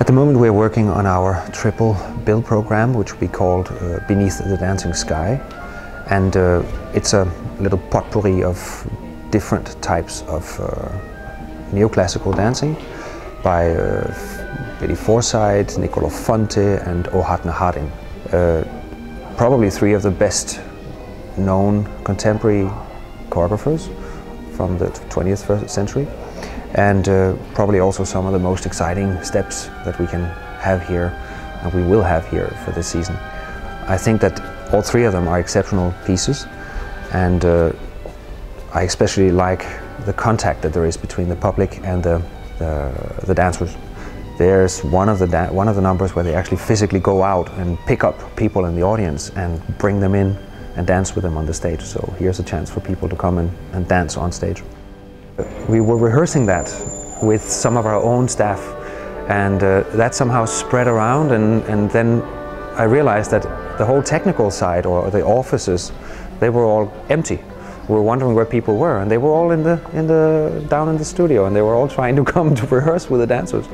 At the moment we're working on our triple bill program, which we called Beneath the Dancing Sky, and it's a little potpourri of different types of neoclassical dancing by William Forsythe, Niccolò Fonte and Ohad Naharin. Probably three of the best known contemporary choreographers from the 20th century. And probably also some of the most exciting steps that we can have here, and we will have here for this season. I think that all three of them are exceptional pieces, and I especially like the contact that there is between the public and the dancers. There's one of the numbers where they actually physically go out and pick up people in the audience and bring them in and dance with them on the stage. So here's a chance for people to come and dance on stage. We were rehearsing that with some of our own staff, and that somehow spread around, and then I realized that the whole technical side, or the offices, they were all empty. We were wondering where people were, and they were all down in the studio, and they were all trying to come to rehearse with the dancers.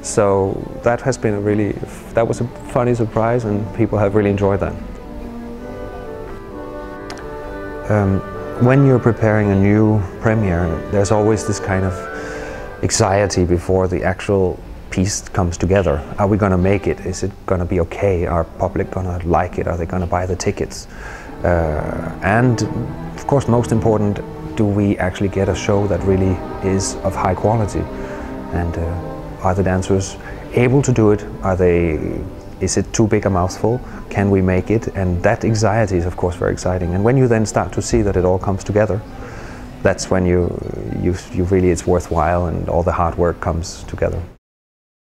So that has been that was a funny surprise, and people have really enjoyed that. When you're preparing a new premiere, there's always this kind of anxiety before the actual piece comes together. Are we going to make it? Is it going to be okay? Are public going to like it? Are they going to buy the tickets? And of course, most important, do we actually get a show that really is of high quality? And are the dancers able to do it? Is it too big a mouthful? Can we make it? And that anxiety is of course very exciting. And when you then start to see that it all comes together, that's when you really, it's worthwhile and all the hard work comes together.